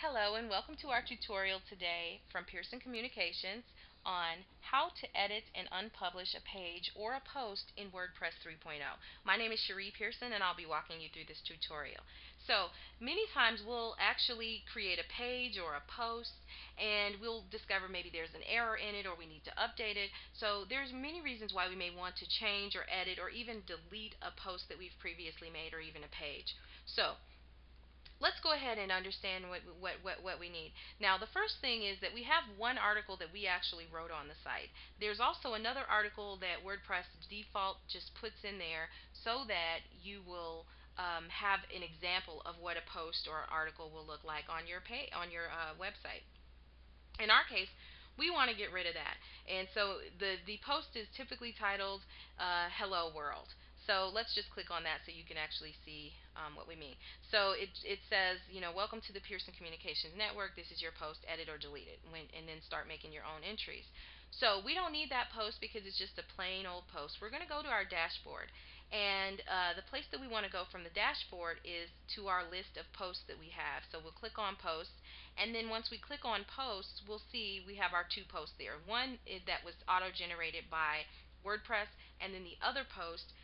Hello and welcome to our tutorial today from Pearson Communications on how to edit and unpublish a page or a post in WordPress 3.0. My name is Cherie Pearson and I'll be walking you through this tutorial. So many times we'll actually create a page or a post and we'll discover maybe there's an error in it or we need to update it. So there's many reasons why we may want to change or edit or even delete a post that we've previously made or even a page. So let's go ahead and understand what we need. Now, the first thing is that we have one article that we actually wrote on the site. There's also another article that WordPress default just puts in there so that you will have an example of what a post or an article will look like on your page, on your website. In our case, we want to get rid of that, and so the post is typically titled "Hello World." So let's just click on that so you can actually see what we mean. So it says, you know, welcome to the Pearson Communications Network. This is your post, edit or delete it, and then start making your own entries. So we don't need that post because it's just a plain old post. We're going to go to our dashboard, and the place that we want to go from the dashboard is to our list of posts that we have. So we'll click on posts, and then once we click on posts, we'll see we have our two posts there. One is that was auto-generated by WordPress, and then the other post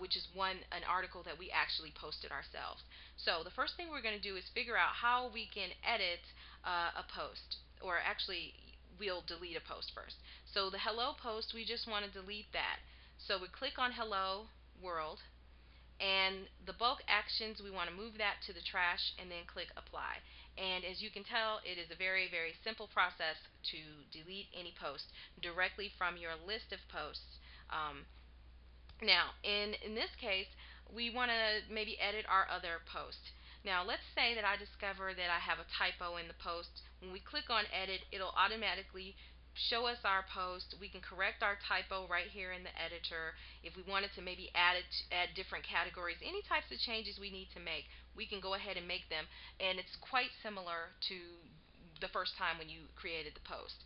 which is an article that we actually posted ourselves. So the first thing we're going to do is figure out how we can edit a post, or actually we'll delete a post first. So the hello post, we just want to delete that. So we click on hello world, and the bulk actions, we want to move that to the trash and then click apply. And as you can tell, it is a very, very simple process to delete any post directly from your list of posts. Now, in this case, we want to maybe edit our other post. Now, let's say that I discover that I have a typo in the post. When we click on edit, it'll automatically show us our post. We can correct our typo right here in the editor. If we wanted to maybe add different categories, any types of changes we need to make, we can go ahead and make them. And it's quite similar to the first time when you created the post.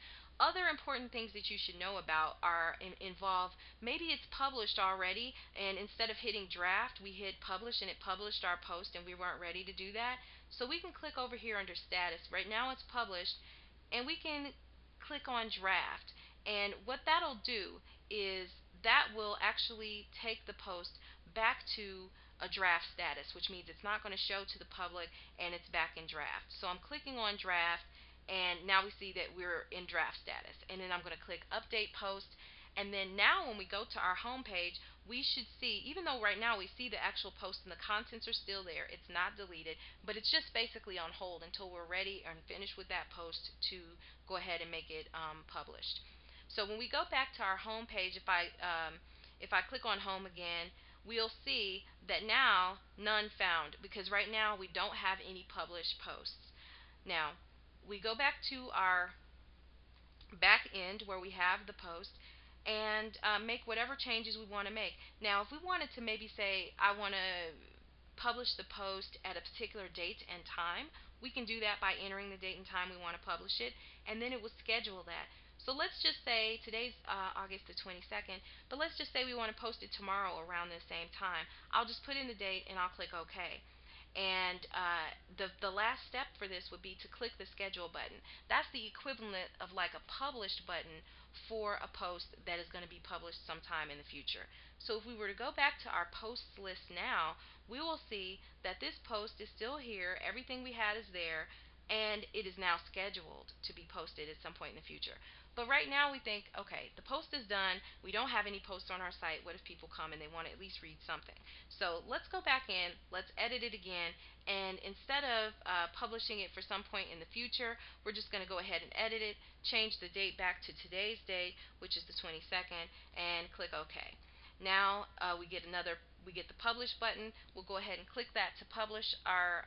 Other important things that you should know about are involve, maybe it's published already, and instead of hitting draft, we hit publish and it published our post and we weren't ready to do that. So we can click over here under status. Right now it's published, and we can click on draft. And what that'll do is that will actually take the post back to a draft status, which means it's not going to show to the public and it's back in draft. So I'm clicking on draft, and now we see that we're in draft status. And then I'm going to click update post, and then now when we go to our home page, we should see, even though right now we see the actual post and the contents are still there, it's not deleted, but it's just basically on hold until we're ready and finished with that post to go ahead and make it published. So when we go back to our home page, if I click on home again, we'll see that now none found, because right now we don't have any published posts. Now we go back to our back end where we have the post and make whatever changes we want to make. Now, if we wanted to maybe say I want to publish the post at a particular date and time, we can do that by entering the date and time we want to publish it, and then it will schedule that. So let's just say today's August the 22nd, but let's just say we want to post it tomorrow around the same time. I'll just put in the date and I'll click OK. And the last step for this would be to click the schedule button. That's the equivalent of like a published button for a post that is going to be published sometime in the future. So if we were to go back to our posts list now, we will see that this post is still here, everything we had is there, and it is now scheduled to be posted at some point in the future. But right now we think, okay, the post is done, we don't have any posts on our site, what if people come and they want to at least read something? So let's go back in, let's edit it again, and instead of publishing it for some point in the future, we're just going to go ahead and edit it, change the date back to today's date, which is the 22nd, and click OK. Now we get the publish button. We'll go ahead and click that to publish our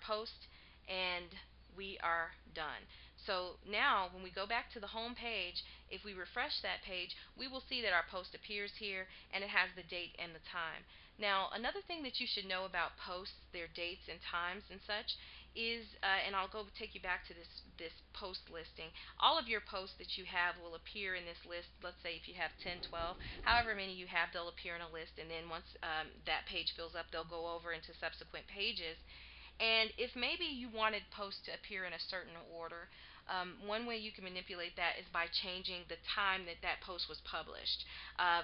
post, and we are done. So now when we go back to the home page, if we refresh that page, we will see that our post appears here and it has the date and the time. Now, another thing that you should know about posts, their dates and times and such, is and I'll go take you back to this post listing. All of your posts that you have will appear in this list. Let's say if you have 10, 12, however many you have, they'll appear in a list, and then once that page fills up, they'll go over into subsequent pages. And if maybe you wanted posts to appear in a certain order, one way you can manipulate that is by changing the time that that post was published.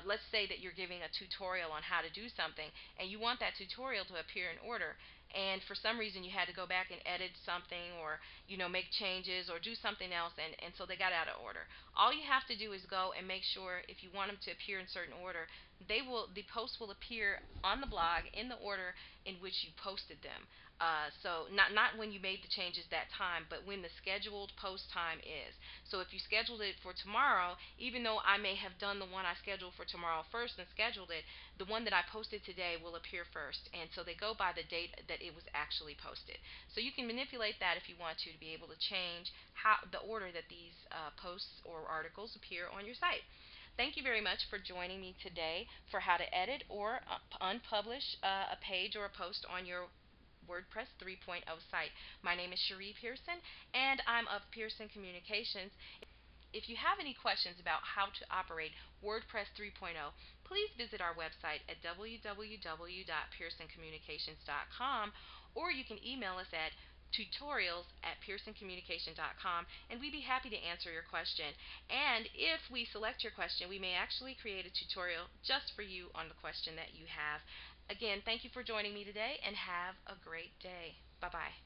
Let's say that you're giving a tutorial on how to do something, and you want that tutorial to appear in order, and for some reason you had to go back and edit something, or make changes or do something else, and so they got out of order. All you have to do is go and make sure, if you want them to appear in certain order, the posts will appear on the blog in the order in which you posted them. So not when you made the changes that time, but when the scheduled post time is. So if you scheduled it for tomorrow, even though I may have done the one I scheduled for tomorrow first and scheduled it, the one that I posted today will appear first, and so they go by the date that it was actually posted. So you can manipulate that if you want to be able to change the order that these posts or articles appear on your site. Thank you very much for joining me today for how to edit or unpublish a page or a post on your WordPress 3.0 site. My name is Cherie Pearson, and I'm of Pearson Communications. If you have any questions about how to operate WordPress 3.0, please visit our website at www.pearsoncommunications.com, or you can email us at tutorials@pearsoncommunication.com, and we'd be happy to answer your question. And if we select your question, we may actually create a tutorial just for you on the question that you have. Again, thank you for joining me today, and have a great day. Bye-bye.